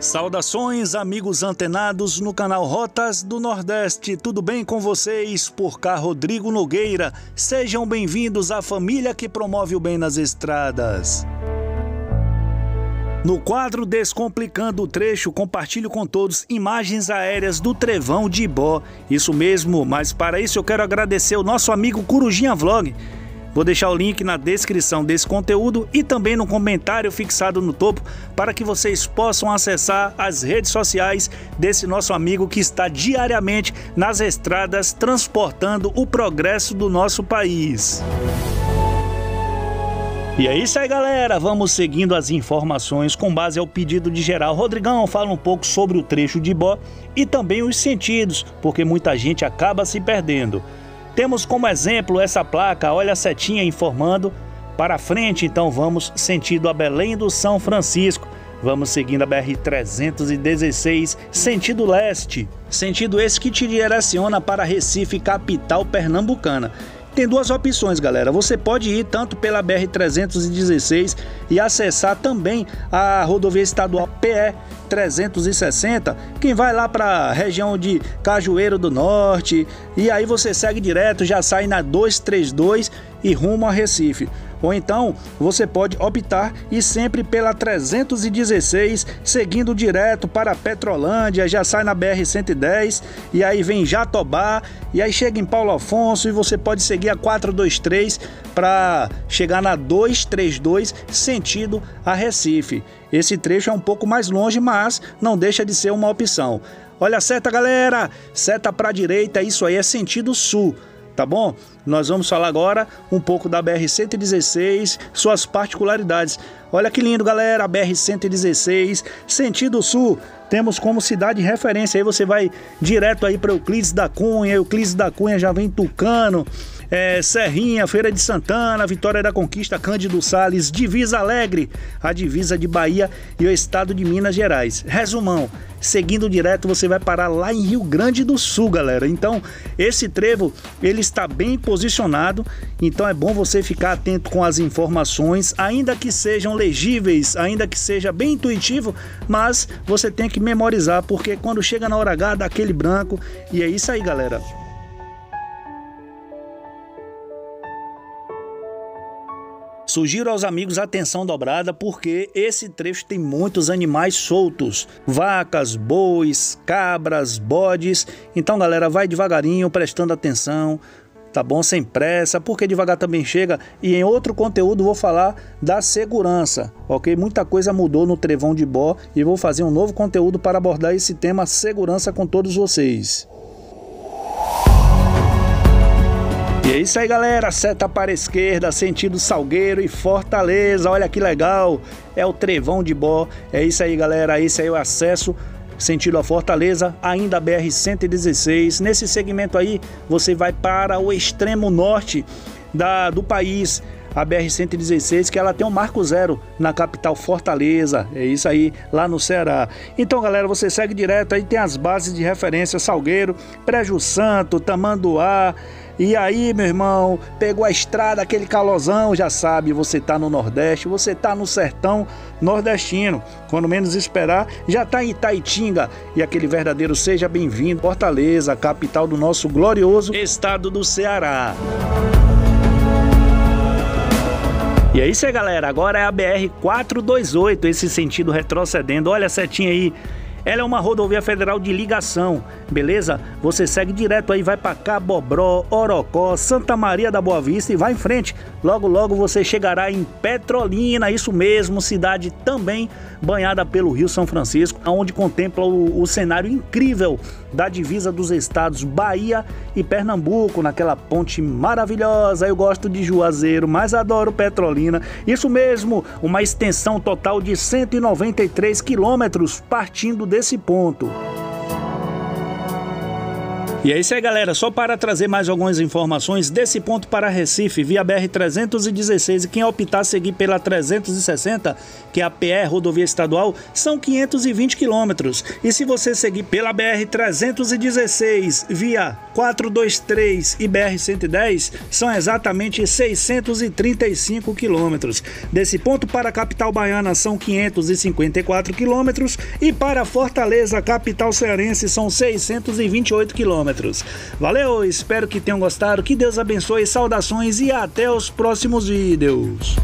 Saudações, amigos antenados no canal Rotas do Nordeste, tudo bem com vocês? Por cá, Rodrigo Nogueira. Sejam bem-vindos à família que promove o bem nas estradas. No quadro Descomplicando o Trecho, compartilho com todos imagens aéreas do Trevão de Ibó. Isso mesmo, mas para isso eu quero agradecer o nosso amigo Corujinha Vlog. Vou deixar o link na descrição desse conteúdo e também no comentário fixado no topo para que vocês possam acessar as redes sociais desse nosso amigo que está diariamente nas estradas transportando o progresso do nosso país. E é isso aí, galera, vamos seguindo as informações com base ao pedido de geral. Rodrigão, fala um pouco sobre o trecho de Ibó e também os sentidos, porque muita gente acaba se perdendo. Temos como exemplo essa placa, olha a setinha informando para frente, então vamos sentido a Belém do São Francisco. Vamos seguindo a BR 116, sentido leste. Sentido esse que te direciona para Recife, capital pernambucana. Tem duas opções, galera. Você pode ir tanto pela BR 316 e acessar também a rodovia estadual PE 360, quem vai lá para a região de Cajueiro do Norte, e aí você segue direto, já sai na 232 e rumo a Recife. Ou então você pode optar e sempre pela 316, seguindo direto para Petrolândia, já sai na BR 110 e aí vem Jatobá e aí chega em Paulo Afonso, e você pode seguir a 423 para chegar na 232 sentido a Recife. Esse trecho é um pouco mais longe, mas não deixa de ser uma opção. Olha a seta, galera, seta para a direita, isso aí é sentido sul. Tá bom? Nós vamos falar agora um pouco da BR-116, suas particularidades. Olha que lindo, galera, a BR-116, sentido sul, temos como cidade de referência, aí você vai direto aí para Euclides da Cunha já vem Tucano, Serrinha, Feira de Santana, Vitória da Conquista, Cândido Salles, Divisa Alegre, a divisa de Bahia e o estado de Minas Gerais. Resumão, seguindo direto você vai parar lá em Rio Grande do Sul, galera. Então esse trevo ele está bem posicionado, então é bom você ficar atento com as informações, ainda que sejam legíveis, ainda que seja bem intuitivo, mas você tem que memorizar, porque quando chega na hora H dá aquele branco, e é isso aí, galera. Sugiro aos amigos atenção dobrada, porque esse trecho tem muitos animais soltos, vacas, bois, cabras, bodes. Então, galera, vai devagarinho, prestando atenção, tá bom? Sem pressa, porque devagar também chega. E em outro conteúdo vou falar da segurança, ok? Muita coisa mudou no Trevão de Ibó e vou fazer um novo conteúdo para abordar esse tema segurança com todos vocês. E é isso aí, galera, seta para a esquerda, sentido Salgueiro e Fortaleza, olha que legal, é o Trevão de Ibó, é isso aí, galera, esse aí é o acesso, sentido a Fortaleza, ainda BR-116, nesse segmento aí você vai para o extremo norte do país, a BR-116, que ela tem um marco zero na capital Fortaleza, é isso aí, lá no Ceará. Então, galera, você segue direto, aí tem as bases de referência, Salgueiro, Crajubar Santo, Tamanduá. E aí, meu irmão, pegou a estrada, aquele calozão, já sabe, você tá no Nordeste, você tá no sertão nordestino. Quando menos esperar, já tá em Itaitinga. E aquele verdadeiro seja bem-vindo, Fortaleza, capital do nosso glorioso estado do Ceará. E é isso aí, galera, agora é a BR 428, esse sentido retrocedendo, olha a setinha aí. Ela é uma rodovia federal de ligação, beleza? Você segue direto aí, vai para Cabobró, Orocó, Santa Maria da Boa Vista e vai em frente. Logo, logo você chegará em Petrolina, isso mesmo, cidade também banhada pelo Rio São Francisco, onde contempla o cenário incrível da divisa dos estados Bahia e Pernambuco, naquela ponte maravilhosa. Eu gosto de Juazeiro, mas adoro Petrolina. Isso mesmo, uma extensão total de 193 quilômetros, partindo desse ponto. E é isso aí, galera. Só para trazer mais algumas informações desse ponto para Recife, via BR 116, e quem optar seguir pela 360, que é a PE, rodovia estadual, são 520 quilômetros. E se você seguir pela BR 316, via 423 e BR 110, são exatamente 635 quilômetros. Desse ponto para a capital baiana são 554 quilômetros e para Fortaleza, capital cearense, são 628 quilômetros. Valeu, espero que tenham gostado, que Deus abençoe, saudações e até os próximos vídeos.